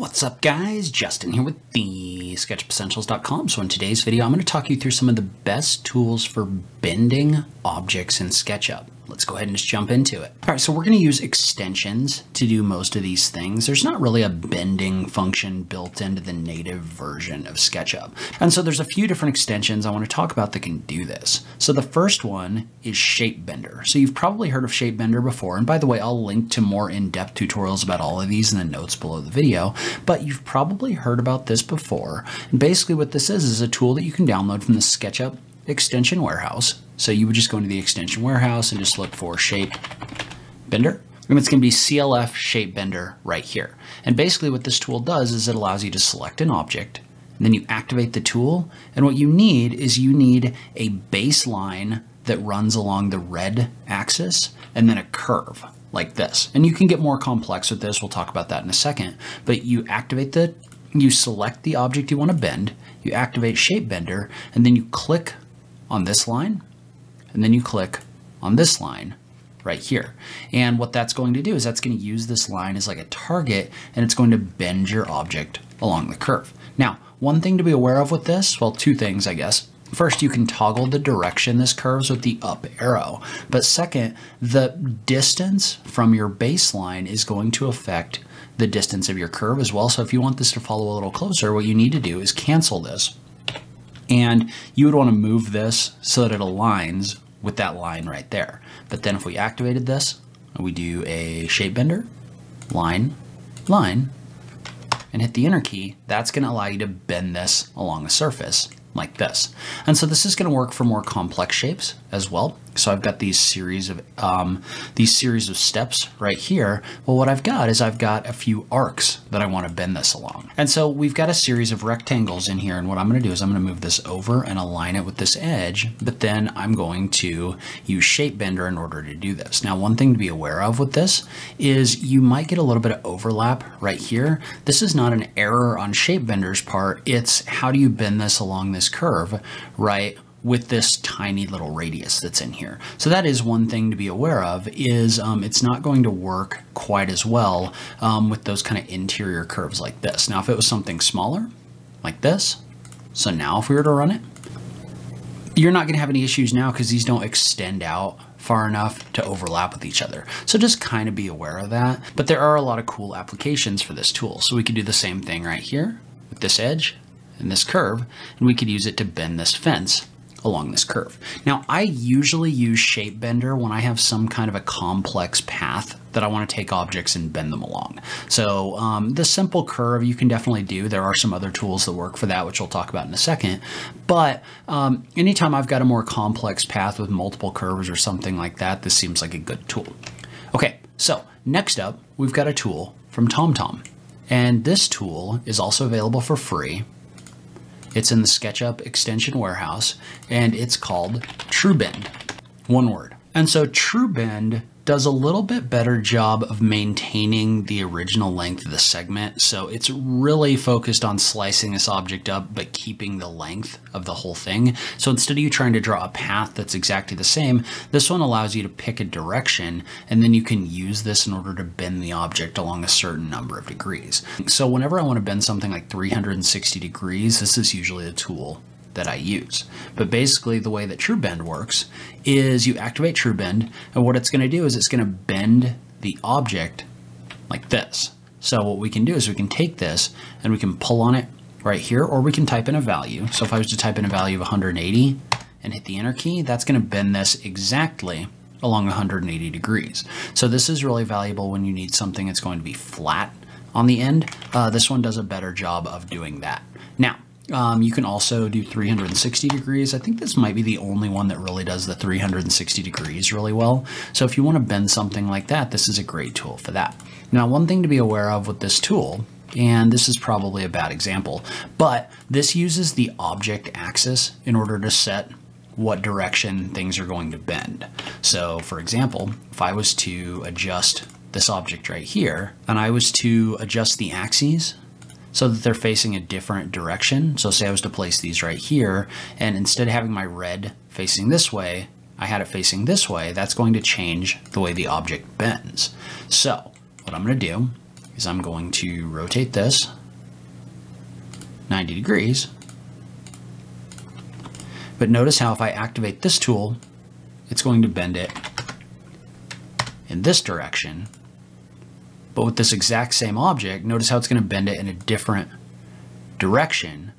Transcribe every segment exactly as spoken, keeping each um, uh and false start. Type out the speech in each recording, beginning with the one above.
What's up, guys? Justin here with the SketchUp Essentials dot com. So in today's video, I'm going to talk you through some of the best tools for bending objects in SketchUp. Let's go ahead and just jump into it. All right, so we're going to use extensions to do most of these things. There's not really a bending function built into the native version of SketchUp. And so there's a few different extensions I want to talk about that can do this. So the first one is Shape Bender. So you've probably heard of Shape Bender before. And by the way, I'll link to more in-depth tutorials about all of these in the notes below the video, but you've probably heard about this before. And basically what this is, is a tool that you can download from the SketchUp extension warehouse. So you would just go into the extension warehouse and just look for Shape Bender. And it's going to be C L F Shape Bender right here. And basically what this tool does is it allows you to select an object, and then you activate the tool. And what you need is you need a baseline that runs along the red axis and then a curve like this. And you can get more complex with this. We'll talk about that in a second, but you activate the, you select the object you want to bend, you activate Shape Bender, and then you click on this line, and then you click on this line right here. And what that's going to do is that's going to use this line as like a target, and it's going to bend your object along the curve. Now, one thing to be aware of with this, well, two things, I guess. First, you can toggle the direction this curves with the up arrow. But second, the distance from your baseline is going to affect the distance of your curve as well. So if you want this to follow a little closer, what you need to do is cancel this. And you would want to move this so that it aligns with that line right there. But then if we activated this, we do a Shape Bender, line, line, and hit the enter key, that's going to allow you to bend this along a surface like this. And so this is going to work for more complex shapes as well. So I've got these series of um, these series of steps right here. Well, what I've got is I've got a few arcs that I want to bend this along. And so we've got a series of rectangles in here. And what I'm going to do is I'm going to move this over and align it with this edge, but then I'm going to use Shape Bender in order to do this. Now, one thing to be aware of with this is you might get a little bit of overlap right here. This is not an error on Shape Bender's part. It's how do you bend this along this curve, right? With this tiny little radius that's in here. So that is one thing to be aware of is um, it's not going to work quite as well um, with those kind of interior curves like this. Now, if it was something smaller like this, so now if we were to run it, you're not gonna have any issues now because these don't extend out far enough to overlap with each other. So just kind of be aware of that. But there are a lot of cool applications for this tool. So we could do the same thing right here with this edge and this curve, and we could use it to bend this fence along this curve. Now, I usually use Shape Bender when I have some kind of a complex path that I want to take objects and bend them along. So um, the simple curve you can definitely do. There are some other tools that work for that, which we'll talk about in a second. But um, anytime I've got a more complex path with multiple curves or something like that, this seems like a good tool. Okay, so next up, we've got a tool from TomTom. And this tool is also available for free. It's in the SketchUp extension warehouse, and it's called TrueBend, one word. And so TrueBend does a little bit better job of maintaining the original length of the segment. So it's really focused on slicing this object up, but keeping the length of the whole thing. So instead of you trying to draw a path that's exactly the same, this one allows you to pick a direction, and then you can use this in order to bend the object along a certain number of degrees. So whenever I want to bend something like three hundred sixty degrees, this is usually a tool that I use. But basically the way that TrueBend works is you activate TrueBend, and what it's going to do is it's going to bend the object like this. So what we can do is we can take this and we can pull on it right here, or we can type in a value. So if I was to type in a value of one hundred eighty and hit the enter key, that's going to bend this exactly along one hundred eighty degrees. So this is really valuable when you need something that's going to be flat on the end. Uh, this one does a better job of doing that. Now, Um, you can also do three hundred sixty degrees. I think this might be the only one that really does the three hundred sixty degrees really well. So if you want to bend something like that, this is a great tool for that. Now, one thing to be aware of with this tool, and this is probably a bad example, but this uses the object axis in order to set what direction things are going to bend. So for example, if I was to adjust this object right here, and I was to adjust the axes so that they're facing a different direction. So say I was to place these right here, and instead of having my red facing this way, I had it facing this way, that's going to change the way the object bends. So what I'm gonna do is I'm going to rotate this ninety degrees. But notice how if I activate this tool, it's going to bend it in this direction. But with this exact same object, notice how it's going to bend it in a different direction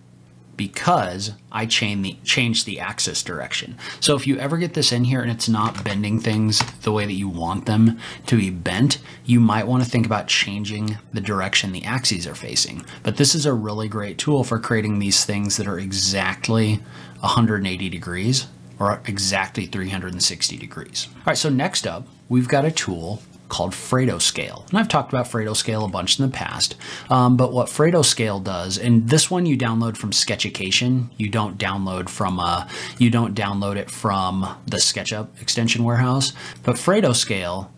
because I chain the, changed the axis direction. So if you ever get this in here and it's not bending things the way that you want them to be bent, you might want to think about changing the direction the axes are facing. But this is a really great tool for creating these things that are exactly one hundred eighty degrees or exactly three hundred sixty degrees. All right, so next up, we've got a tool called Fredo Scale. And I've talked about Fredo Scale a bunch in the past, um, but what Fredo Scale does, and this one you download from SketchUcation, you don't download from uh, you don't download it from the SketchUp extension warehouse, but Fredo Scale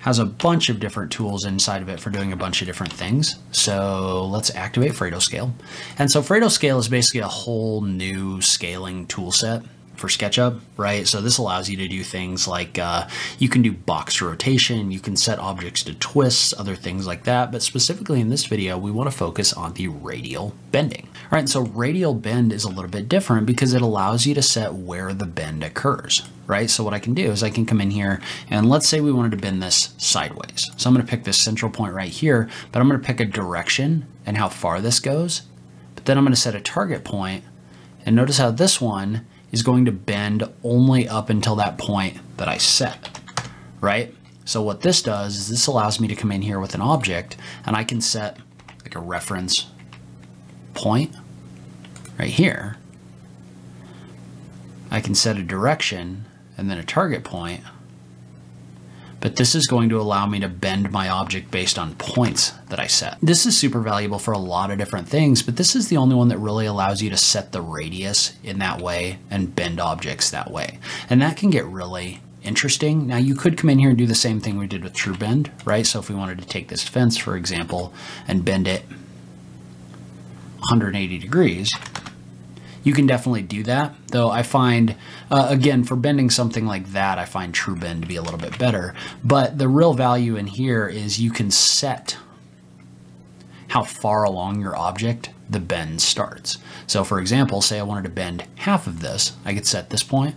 has a bunch of different tools inside of it for doing a bunch of different things. So let's activate Fredo Scale. And so Fredo Scale is basically a whole new scaling tool set for SketchUp, right? So this allows you to do things like uh, you can do box rotation, you can set objects to twists, other things like that. But specifically in this video, we want to focus on the radial bending. All right, so radial bend is a little bit different because it allows you to set where the bend occurs, right? So what I can do is I can come in here and let's say we wanted to bend this sideways. So I'm going to pick this central point right here, but I'm going to pick a direction and how far this goes. But then I'm going to set a target point, and notice how this one is going to bend only up until that point that I set, right? So what this does is this allows me to come in here with an object and I can set like a reference point right here. I can set a direction and then a target point, but this is going to allow me to bend my object based on points that I set. This is super valuable for a lot of different things, but this is the only one that really allows you to set the radius in that way and bend objects that way. And that can get really interesting. Now you could come in here and do the same thing we did with TrueBend, right? So if we wanted to take this fence, for example, and bend it one hundred eighty degrees, you can definitely do that, though I find, uh, again, for bending something like that, I find TrueBend to be a little bit better. But the real value in here is you can set how far along your object the bend starts. So for example, say I wanted to bend half of this, I could set this point,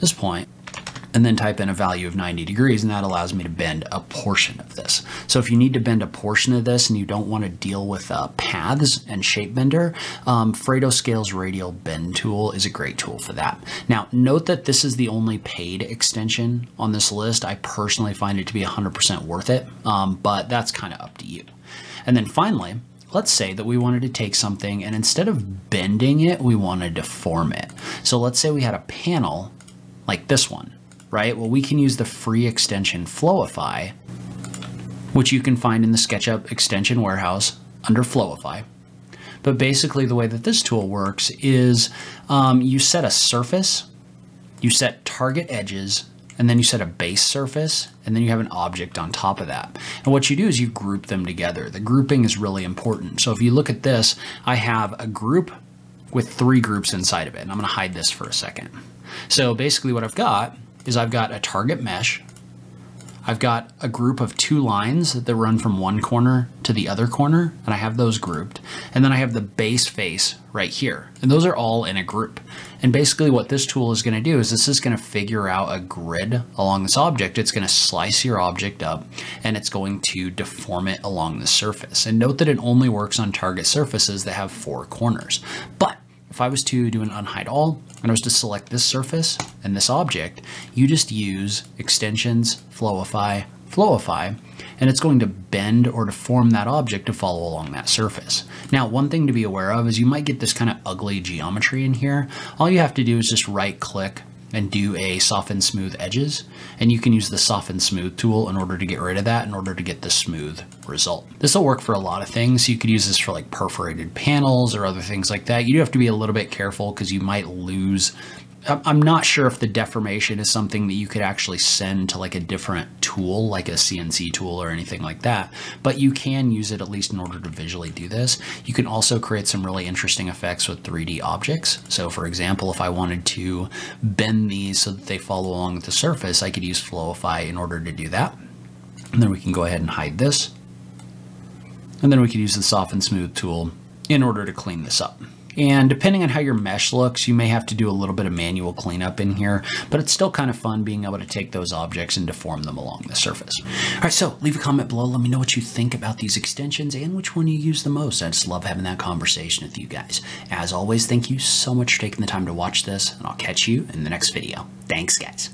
this point, and then type in a value of ninety degrees, and that allows me to bend a portion of this. So if you need to bend a portion of this and you don't want to deal with uh, paths and Shape Bender, um, Fredo Scale's Radial Bend tool is a great tool for that. Now, note that this is the only paid extension on this list. I personally find it to be one hundred percent worth it, um, but that's kind of up to you. And then finally, let's say that we wanted to take something and instead of bending it, we wanted to form it. So let's say we had a panel like this one, right? Well, we can use the free extension Flowify, which you can find in the SketchUp extension warehouse under Flowify. But basically the way that this tool works is um, you set a surface, you set target edges, and then you set a base surface, and then you have an object on top of that. And what you do is you group them together. The grouping is really important. So if you look at this, I have a group with three groups inside of it. And I'm gonna hide this for a second. So basically what I've got is I've got a target mesh. I've got a group of two lines that run from one corner to the other corner, and I have those grouped. And then I have the base face right here. And those are all in a group. And basically what this tool is gonna do is this is gonna figure out a grid along this object. It's gonna slice your object up and it's going to deform it along the surface. And note that it only works on target surfaces that have four corners. But if I was to do an unhide all, and I was to select this surface and this object, you just use extensions, Flowify, Flowify, and it's going to bend or deform that object to follow along that surface. Now, one thing to be aware of is you might get this kind of ugly geometry in here. All you have to do is just right click and do a soften smooth edges. And you can use the soften smooth tool in order to get rid of that, in order to get the smooth result. This will work for a lot of things. You could use this for like perforated panels or other things like that. You do have to be a little bit careful because you might lose. I'm not sure if the deformation is something that you could actually send to like a different tool, like a C N C tool or anything like that, but you can use it at least in order to visually do this. You can also create some really interesting effects with three D objects. So for example, if I wanted to bend these so that they follow along the surface, I could use Flowify in order to do that. And then we can go ahead and hide this. And then we could use the soft and smooth tool in order to clean this up. And depending on how your mesh looks, you may have to do a little bit of manual cleanup in here, but it's still kind of fun being able to take those objects and deform them along the surface. All right, so leave a comment below. Let me know what you think about these extensions and which one you use the most. I just love having that conversation with you guys. As always, thank you so much for taking the time to watch this, and I'll catch you in the next video. Thanks, guys.